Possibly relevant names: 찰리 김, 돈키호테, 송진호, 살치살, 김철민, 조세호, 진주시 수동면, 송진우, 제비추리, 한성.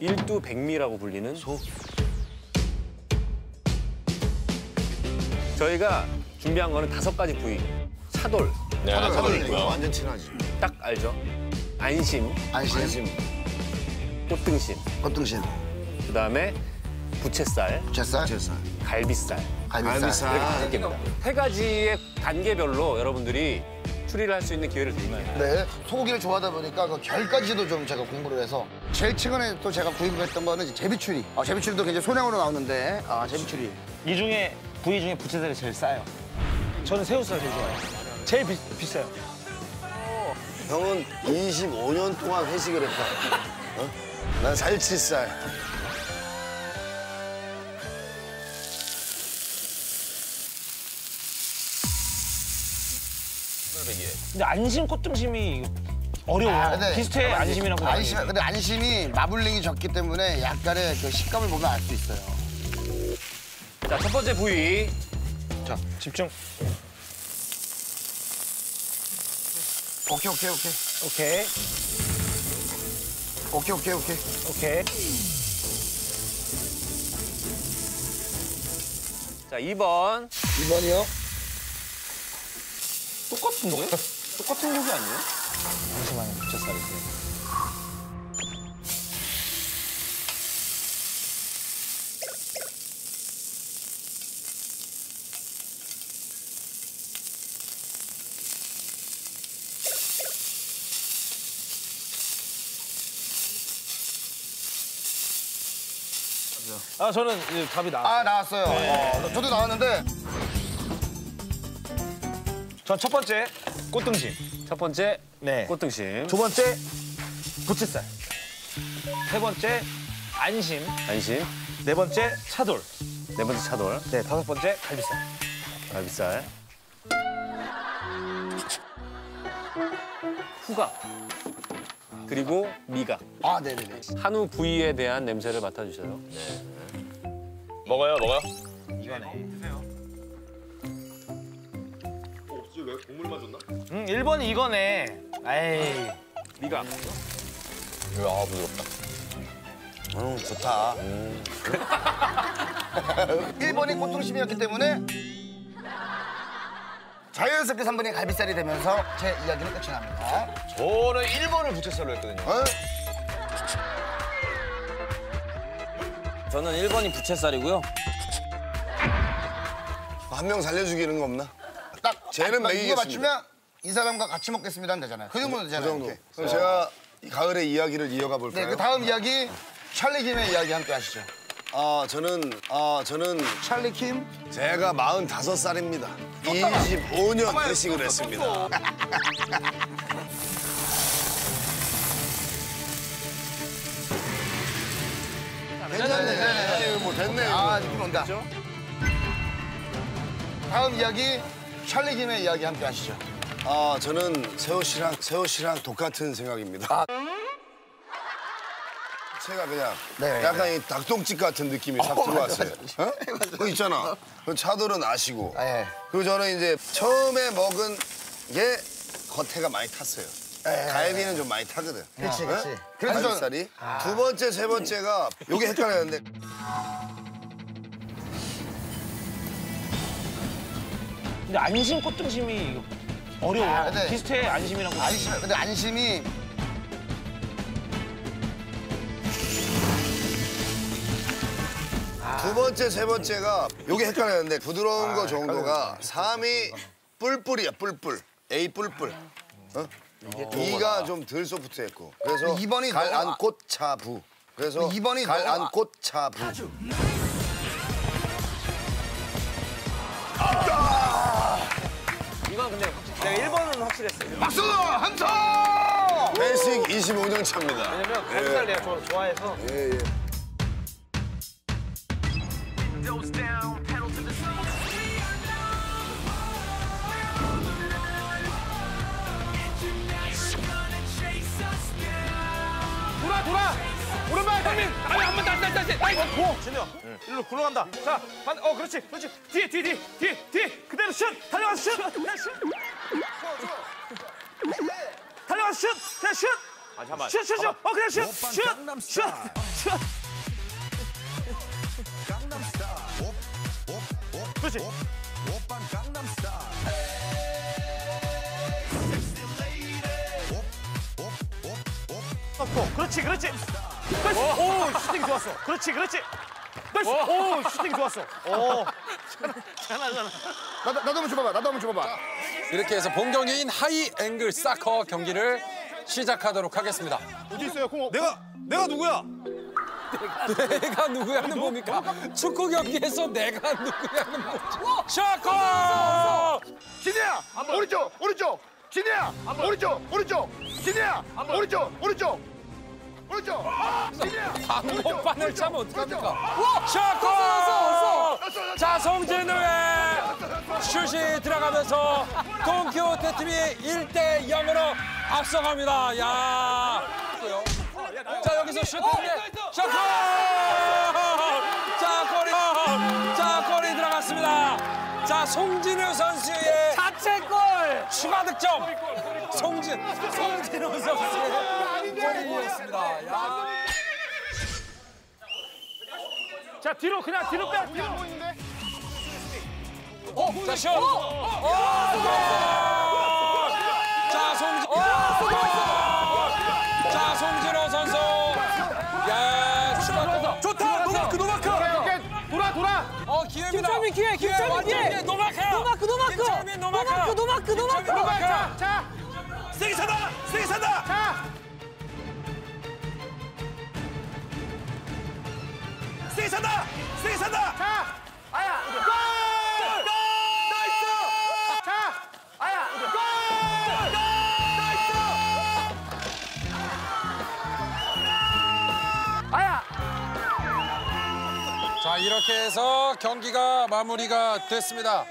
일두 백미라고 불리는 소. 저희가 준비한 거는 5가지 부위. 차돌. 네, 차돌 이거 완전 친하지. 딱 알죠? 안심. 안심. 꽃등심. 꽃등심. 그다음에 부채살. 부채살. 갈비살. 이렇게 다섯 개입니다. 3가지의 단계별로 여러분들이 추리를 할 수 있는 기회를 드립니다. 네. 소고기를 좋아하다 보니까 그 결까지도 좀 제가 공부를 해서 제일 최근에 또 제가 구입했던 거는 제비추리. 제비추리도 굉장히 소량으로 나오는데 제비추리. 이 중에 부위 중에 부채살이 제일 싸요. 저는 새우살 제일 좋아해요. 제일 비싸요. 형은 25년 동안 회식을 했다. 어? 난 살치살. 근데 안심 꽃등심이 어려워요. 비슷해 안심이라고. 안심, 근데 안심이 마블링이 적기 때문에 약간의 그 식감을 보면 알 수 있어요. 자, 1번째 부위. 자, 집중. 오케이. 자, 2번. 2번이요? 똑같은데? 똑같은 고기 아니에요? 잠시만요, 부채살이세요. 저는 답이 나왔어요. 나왔어요. 네. 저도 나왔는데. 전 1번째 꽃등심. 1번째 네. 꽃등심. 2번째 부채살. 3번째 안심. 안심. 4번째 차돌. 4번째 차돌. 네, 5번째 갈비살. 갈비살. 후각. 그리고 미각. 네네네. 한우 부위에 대한 냄새를 맡아주세요. 네. 먹어요. 이거네. 드세요. 혹시 왜 국물만 줬나? 1번이 이거네. 에이. 미각. 이거 부드럽다. 좋다. 1번이 꽃등심이었기 때문에 자연스럽게 3번이 갈비살이 되면서 제 이야기는 끝이 납니다. 저는 1번을 부채살로 했거든요. 저는 1번이 부채살이고요. 한 명 살려주기는 거 없나? 딱 쟤는 매기겠습니다. 이거 맞추면 이 사람과 같이 먹겠습니다 하면 되잖아요. 그 정도는 되잖아요. 그 정도. 그럼 제가 가을의 이야기를 이어가 볼까요? 네, 그 다음 이야기 찰리 김의 이야기 함께 하시죠. 저는 찰리 김. 제가 45살입니다. 25년 회식을 했습니다. 괜찮네. 뭐 됐네. 느낌 온다. 다음 이야기 찰리 김의 이야기 함께 하시죠. 저는 세호 씨랑 똑같은 생각입니다. 제가 그냥 약간 이 닭똥집 같은 느낌이 싹 들어왔어요. 그거 있잖아. 차돌은 아시고. 그리고 저는 이제 처음에 먹은 게 겉에가 많이 탔어요. 갈비는 좀 많이 타거든. 그렇지. 그래서 저는 2번째, 3번째가 요게 헷갈렸는데. 근데 안심 꽃등심이 어려워요. 비슷해 안심이라고. 근데 안심이. 두 번째, 3번째가 요게 헷갈렸는데 부드러운 거 정도가 3이 뿔뿔이야, 뿔뿔. A 뿔뿔. 2가 좀 덜 소프트했고. 그래서 2번이 갈안꽃차부. 그래서 2번이 갈안꽃차부. 이건 근데 내가 1번은 확실했어요. 박수! 한성! 회식 25년 차입니다. 왜냐면 갈비살 내가 좋아해서. 돌아! 오른발! 한번 다시! 진우야, 일로 굴러간다. 자, 그렇지. 뒤에. 그대로 슛! 달려가서 슛! 달려가서 슛! 아, 잠깐만. 슛. 어, 그래, 슛. 슛. 그렇지. 그렇지. 오, 슈팅이 좋았어. 그렇지. 오, 슈팅이 좋았어. 오. 잘하잖아. 나도 한번 줘봐봐. 이렇게 해서 본 경기인 하이 앵글 사커 경기를 시작하도록 하겠습니다. 어디 있어요, 공? 내가 누구야? 내가 누구야는 뭡니까? 축구 경기에서 내가 누구야는 뭡니까? 샤커! 진이야! 오른쪽! 진이야! 오른쪽! 진이야! 오른쪽! 진이야! 방목반을 차면 어떡합니까? 샤커! 자, 송진우의 슛이 들어가면서 돈키호테 팀이 1대0으로 앞서갑니다. 야. 자, 여기서 슈팅에 샷골! 자, 골이 들어갔습니다. 자, 송진우 선수의 자책골! 추가 득점! 송진우 선수의 골이었습니다. 자, 뒤로 빼! 뒤로! 자, 슛! 자, 송진호 선수. 야, 좋다. 노마크. 돌아. 기회입니다. 김철민 기회. 노마크. 노마크. 자. 세게 산다. 자. 세게 산다. 자. 아야. 골! 나이스! 자. 아야. 골! 자, 이렇게 해서 경기가 마무리가 됐습니다.